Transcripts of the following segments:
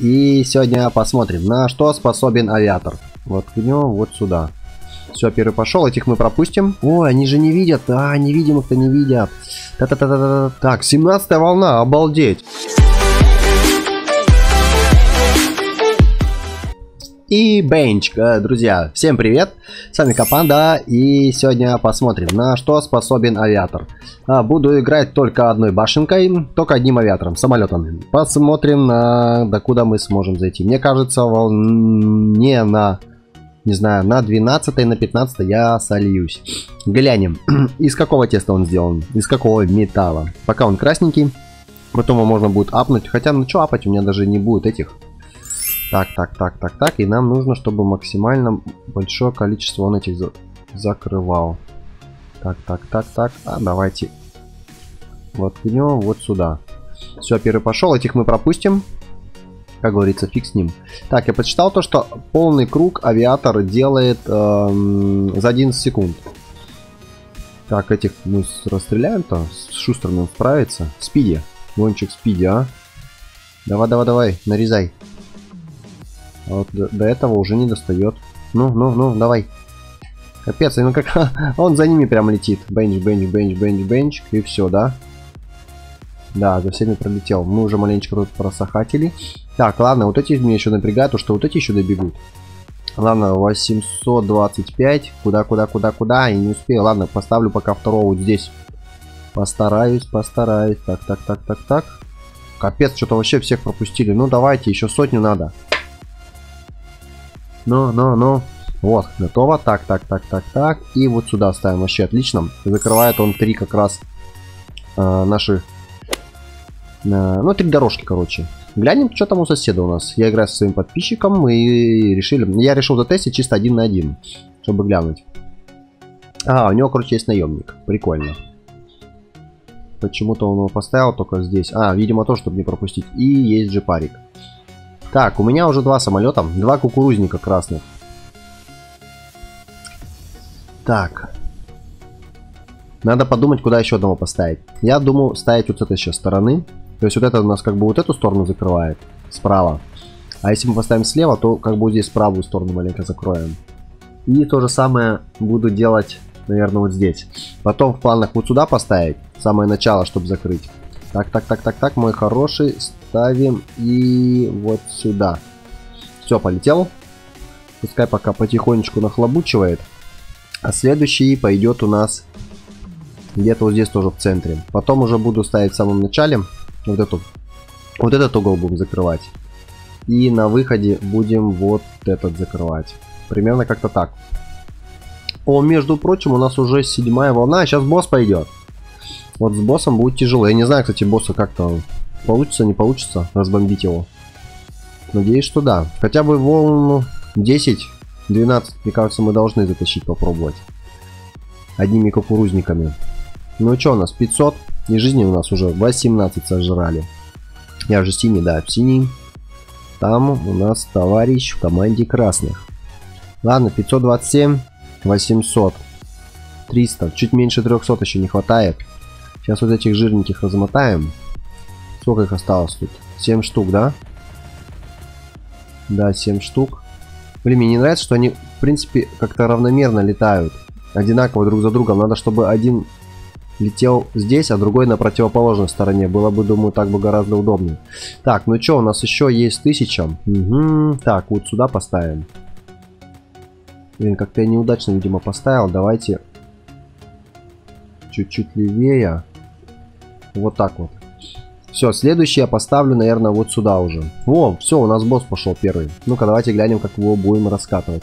И сегодня посмотрим, на что способен авиатор. Вот к нему, вот сюда. Все, первый пошел, этих мы пропустим. О, они же не видят. А, невидимых-то не видят. Та-та-та-та-та. Так, 17-я волна, обалдеть. И бенч, друзья, всем привет, с вами Капанда, и сегодня посмотрим, на что способен авиатор. Буду играть только одной башенкой, только одним авиатором, самолетом. Посмотрим, докуда мы сможем зайти. Мне кажется, волне на, не знаю, на 12-й, на 15-й я сольюсь. Глянем, из какого теста он сделан, из какого металла. Пока он красненький, потом его можно будет апнуть, хотя, ну что апать, у меня даже не будет этих. Так, и нам нужно, чтобы максимально большое количество он этих закрывал. Так, а давайте вот к нему, вот сюда. Все, первый пошел, этих мы пропустим. Как говорится, фиг с ним. Так, я почитал то, что полный круг авиатор делает за 11 секунд. Так, этих мы расстреляем-то, с шустерным справится. Спиди, гонщик спиди, а? Давай, нарезай. Вот до этого уже не достает. Ну, давай. Капец, ну как он за ними прям летит. Бенч. И все, да? Да, за всеми пролетел. Мы уже маленечко тут просохатили. Так, ладно, вот эти меня еще напрягают, то что вот эти еще добегут. Ладно, 825. Куда? Я не успею. Ладно, поставлю пока второго вот здесь. Постараюсь. Так. Капец, что-то вообще всех пропустили. Ну, давайте, еще сотню надо. Ну. Вот, готово. Так. И вот сюда ставим. Вообще отлично. Закрывает он три как раз наши... ну, три дорожки, короче. Глянем, что там у соседа у нас. Я играю со своим подписчиком и я решил затестить чисто 1 на 1, чтобы глянуть. А, у него, короче, есть наемник. Прикольно. Почему-то он его поставил только здесь. А, видимо, то, чтобы не пропустить. И есть же парик. Так, у меня уже 2 самолета, 2 кукурузника красных. Так. Надо подумать, куда еще одного поставить. Я думаю, ставить вот с этой сейчас стороны. То есть вот это у нас как бы вот эту сторону закрывает, справа. А если мы поставим слева, то как бы вот здесь правую сторону маленько закроем. И то же самое буду делать, наверное, вот здесь. Потом в планах вот сюда поставить, самое начало, чтобы закрыть. Так, мой хороший, ставим и вот сюда. Все, полетел. Пускай пока потихонечку нахлобучивает. А следующий пойдет у нас где-то вот здесь тоже в центре. Потом уже буду ставить в самом начале. Вот этот угол будем закрывать. И на выходе будем вот этот закрывать. Примерно как-то так. О, между прочим, у нас уже 7-я волна. Сейчас босс пойдет. Вот с боссом будет тяжело. Я не знаю, кстати, босса как-то получится, не получится разбомбить его. Надеюсь, что да. Хотя бы волну 10-12, мне кажется, мы должны затащить, попробовать. Одними кукурузниками. Ну что у нас? 500. И жизни у нас уже 18 сожрали. Я же синий, да, синий. Там у нас товарищ в команде красных. Ладно, 527, 800, 300. Чуть меньше 300 еще не хватает. Сейчас вот этих жирненьких размотаем. Сколько их осталось тут? 7 штук, да? Да, 7 штук. Блин, мне не нравится, что они, в принципе, как-то равномерно летают. Одинаково друг за другом. Надо, чтобы один летел здесь, а другой на противоположной стороне. Было бы, думаю, так бы гораздо удобнее. Так, ну что, у нас еще есть 1000. Угу. Так, вот сюда поставим. Блин, как-то я неудачно, видимо, поставил. Давайте чуть-чуть левее. Вот так вот. Все, следующий я поставлю, наверное, вот сюда уже. О, все, у нас босс пошел первый. Ну-ка, давайте глянем, как его будем раскатывать.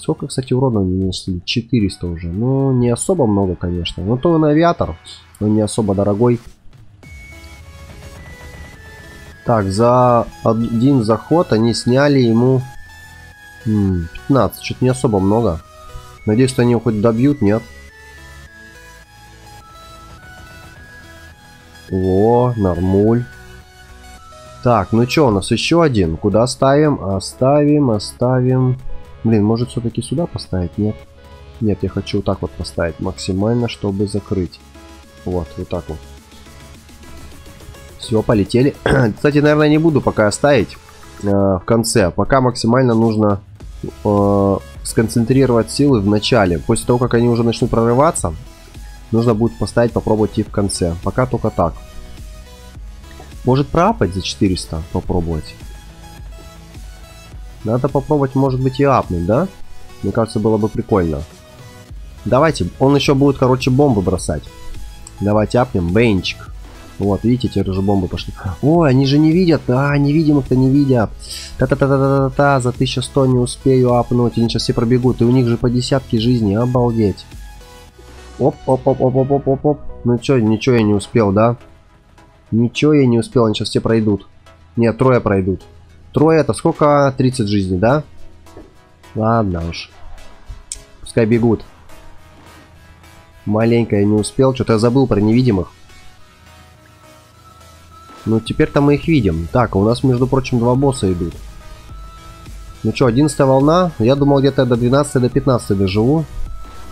Сколько, кстати, урона нанесли? 400 уже. Ну, не особо много, конечно. Но то он авиатор. Он не особо дорогой. Так, за один заход они сняли ему 15. Что-то не особо много. Надеюсь, что они его хоть добьют, нет? О, нормуль. Так, ну что, у нас еще один. Куда ставим? Оставим. Блин, может все-таки сюда поставить? Нет. Нет, я хочу вот так вот поставить. Максимально, чтобы закрыть. Вот так вот. Все, полетели. Кстати, наверное, не буду пока оставить. в конце. Пока максимально нужно сконцентрировать силы в начале. После того, как они уже начнут прорываться, нужно будет поставить, попробовать и в конце. Пока только так. Может проапать за 400 попробовать? Надо попробовать, может быть, и апнуть, да? Мне кажется, было бы прикольно. Давайте, он еще будет, короче, бомбы бросать. Давайте апнем, бенчик. Вот, видите, теперь уже бомбы пошли. Ой, они же не видят, а, невидимых-то не видят. Та-та-та-та-та-та, за 1100 не успею апнуть, они сейчас все пробегут, и у них же по десятке жизни, обалдеть. Оп-оп-оп-оп-оп-оп-оп-оп. Ну что, ничего я не успел, да? Ничего я не успел, они сейчас все пройдут. Нет, трое пройдут. Трое это сколько? 30 жизней, да? Ладно уж. Пускай бегут. Маленько я не успел, что-то я забыл про невидимых. Ну, теперь-то мы их видим. Так, у нас, между прочим, два босса идут. Ну что, 11 волна. Я думал, где-то до 12, до 15 доживу.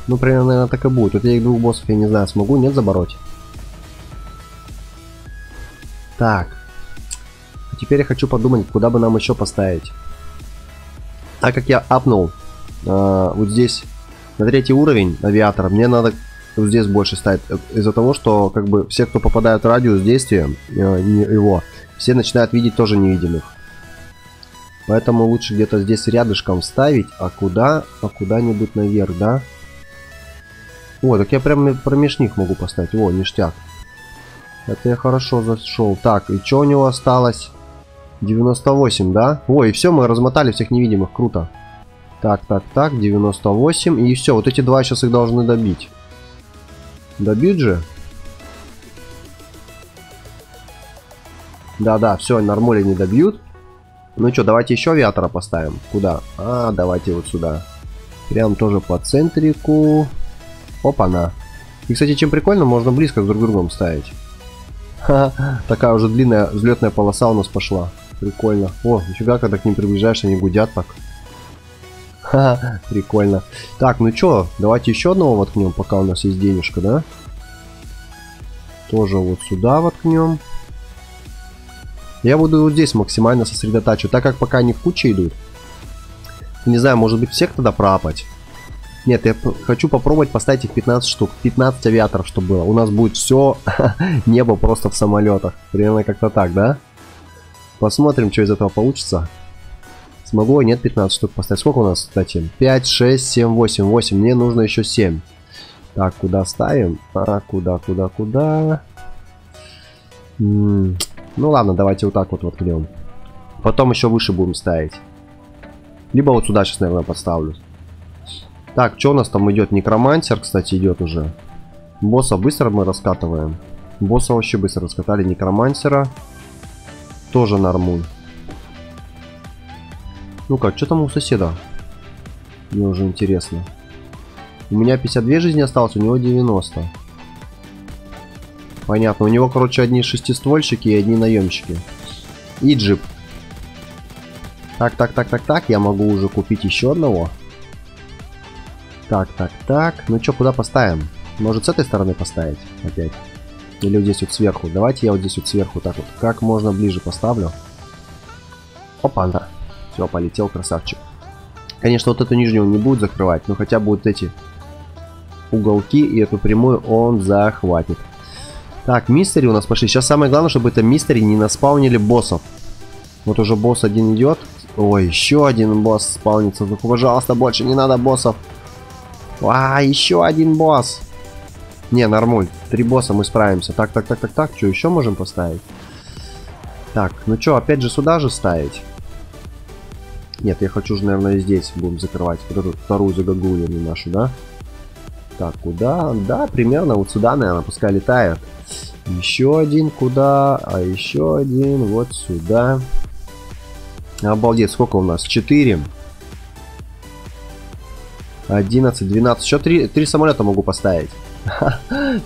Ну, примерно, наверное, так и будет. Вот я их двух боссов, я не знаю, смогу, нет, забороть. Так. А теперь я хочу подумать, куда бы нам еще поставить. Так как я апнул вот здесь на 3-й уровень авиатора, мне надо... здесь больше ставить, из-за того, что как бы все, кто попадают в радиус действия его, все начинают видеть тоже невидимых. Поэтому лучше где-то здесь рядышком ставить, а куда-нибудь наверх, да? О, так я прям промеж них могу поставить. О, ништяк. Это я хорошо зашел. Так, и что у него осталось? 98, да? О, и все, мы размотали всех невидимых, круто. Так, так, так, 98, и все, вот эти два сейчас их должны добить. Добить же? Да-да, все, нормально не добьют. Ну что, давайте еще авиатора поставим. Куда? А, давайте вот сюда. Прям тоже по центрику. Опа-на. И, кстати, чем прикольно, можно близко друг к другу ставить. Ха-ха, такая уже длинная взлетная полоса у нас пошла. Прикольно. О, нифига, когда к ним приближаешься, они гудят так. Ха-ха, прикольно. Так, ну чё, давайте еще одного воткнем, пока у нас есть денежка, да? Тоже вот сюда воткнем. Я буду вот здесь максимально сосредотачивать, так как пока они в куче идут. Не знаю, может быть, всех тогда проапать? Нет, я хочу попробовать поставить их 15 штук. 15 авиаторов, чтобы было. У нас будет все небо просто в самолетах. Примерно как-то так, да? Посмотрим, что из этого получится. Смогу, нет, 15 штук поставить. Сколько у нас, кстати? 5, 6, 7, 8, 8. Мне нужно еще 7. Так, куда ставим? А, куда? Ну ладно, давайте вот так вот воткнем. Потом еще выше будем ставить. Либо вот сюда сейчас, наверное, подставлю. Так, что у нас там идет? Некромантер, кстати, идет уже. Босса быстро мы раскатываем. Босса вообще быстро раскатали. Некромантера. Тоже нормуль. Ну-ка, что там у соседа? Мне уже интересно. У меня 52 жизни осталось, у него 90. Понятно. У него, короче, одни шестиствольщики и одни наемщики. И джип. Так. Я могу уже купить еще одного. Так. Ну что, куда поставим? Может, с этой стороны поставить опять? Или вот здесь вот сверху? Давайте я вот здесь вот сверху так вот. Как можно ближе поставлю. Опа, да. Все, полетел, красавчик. Конечно, вот эту нижнюю он не будет закрывать, но хотя бы вот эти уголки и эту прямую он захватит. Так, мистери у нас пошли. Сейчас самое главное, чтобы это мистери не наспаунили боссов. Вот уже босс один идет. Ой, еще один босс спаунится. Ну, пожалуйста, больше не надо боссов. А, еще один босс. Не, нормуль. 3 босса мы справимся. Так. Что, еще можем поставить? Так, ну что, опять же сюда же ставить? Нет, я хочу же, наверное, здесь будем закрывать вот эту вторую загогулину нашу, да? Так, куда? Да, примерно вот сюда, наверное, пускай летает. Еще один куда? А еще один вот сюда. Обалдеть, сколько у нас? 4. 11, 12. Еще 3 самолета могу поставить.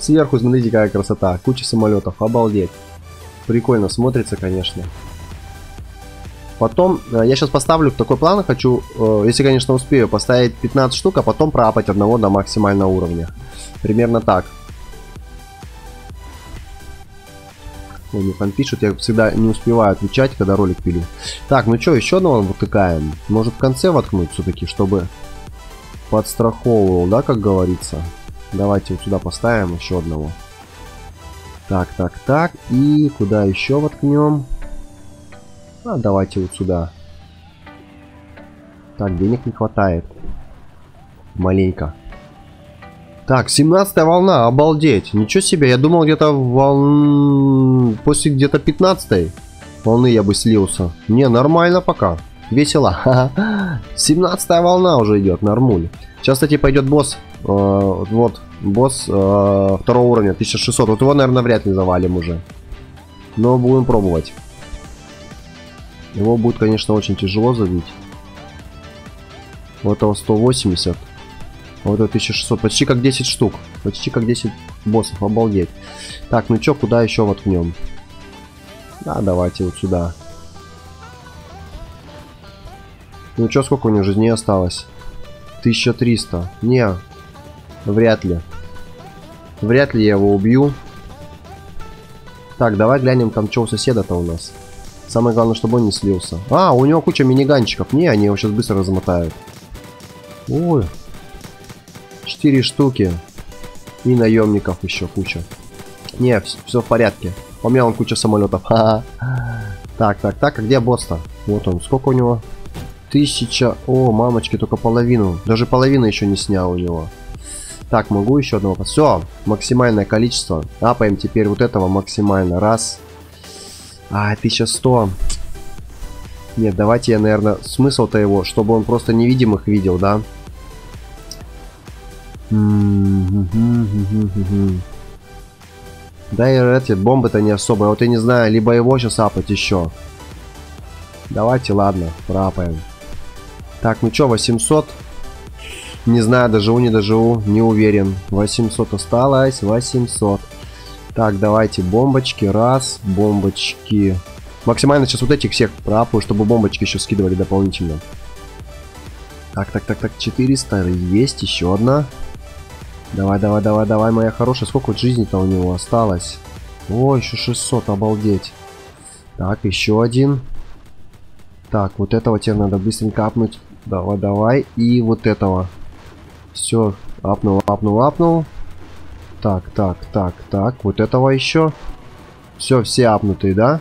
Сверху, смотрите, какая красота. Куча самолетов, обалдеть. Прикольно смотрится, конечно. Потом, я сейчас поставлю такой план, хочу, если, конечно, успею, поставить 15 штук, а потом проапать одного до максимального уровня. Примерно так. Ой, мне там пишут, я всегда не успеваю отвечать, когда ролик пилю. Так, ну что, еще одного вытыкаем. Может, в конце воткнуть все-таки, чтобы подстраховывал, да, как говорится. Давайте вот сюда поставим еще одного. Так, так, так. И куда еще воткнем? А, давайте вот сюда. Так, денег не хватает. Маленько. Так, 17-я волна, обалдеть. Ничего себе, я думал где-то после где-то 15-й волны я бы слился. Не, нормально пока. Весело. 17-я волна уже идет, нормуль. Сейчас, кстати, пойдет босс. Вот, босс второго уровня, 1600. Вот его, наверное, вряд ли завалим уже. Но будем пробовать. Его будет, конечно, очень тяжело забить. Вот его 180. Вот это 1600, почти как 10 штук. Почти как 10 боссов, обалдеть. Так, ну чё, куда еще воткнем? Да, давайте вот сюда. Ну чё, сколько у него жизни осталось? 1300. Не, вряд ли. Вряд ли я его убью. Так, давай глянем, там что у соседа-то у нас. Самое главное, чтобы он не слился. А, у него куча миниганчиков. Не, они его сейчас быстро размотают. Ой. 4 штуки и наемников еще куча. Не, все в порядке. У меня он куча самолетов. Так, так, так, а где босс-то? Вот он, сколько у него? 1000. О, мамочки, только половину. Даже половину еще не снял у него. Так, могу еще одного. Все, максимальное количество. Апаем теперь вот этого максимально. Раз. А, 1100. Нет, давайте я, наверное, смысл-то его, чтобы он просто невидимых видел, да? Да и эти бомбы-то не особо. Вот я не знаю, либо его сейчас апать еще. Давайте, ладно, проапаем. Так, ну что, 800. Не знаю, доживу, не доживу, не уверен. 800 осталось, 800. Так, давайте бомбочки. Раз, бомбочки. Максимально сейчас вот этих всех проапаю, чтобы бомбочки еще скидывали дополнительно. Так, так, так, так, 400. Есть еще одна. Давай, давай, давай, давай, моя хорошая. Сколько вот жизни-то у него осталось? О, еще 600, обалдеть. Так, еще один. Так, вот этого тебе надо быстренько апнуть. Давай, давай. И вот этого. Все, апнул, апнул, апнул. Так, так, так, так. Вот этого еще. Все, все апнутые, да?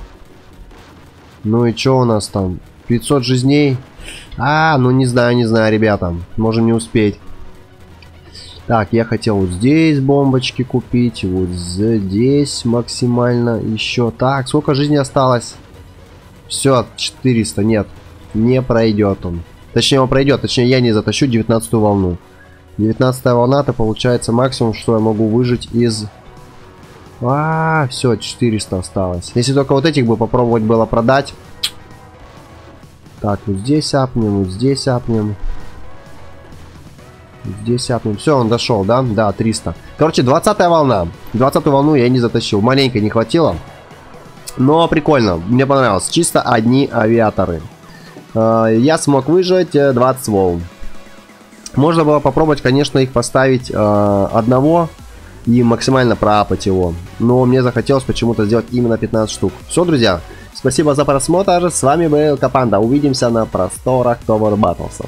Ну и что у нас там? 500 жизней. А, ну не знаю, не знаю, ребята. Можем не успеть. Так, я хотел вот здесь бомбочки купить. Вот здесь максимально еще. Так, сколько жизни осталось? Все, 400. Нет, не пройдет он. Точнее, он пройдет. Точнее, я не затащу 19-ю волну. 19-я волна-то получается максимум, что я могу выжить из... А, все, 400 осталось. Если только вот этих бы попробовать было продать... Так, вот здесь апнем, вот здесь апнем. Здесь апнем. Все, он дошел, да? Да, 300. Короче, 20-я волна. 20-ю волну я не затащил. Маленько не хватило. Но прикольно. Мне понравилось. Чисто одни авиаторы. Я смог выжать 20 волн. Можно было попробовать, конечно, их поставить одного и максимально проапать его. Но мне захотелось почему-то сделать именно 15 штук. Все, друзья. Спасибо за просмотр, с вами был Капанда. Увидимся на просторах Tower Battles.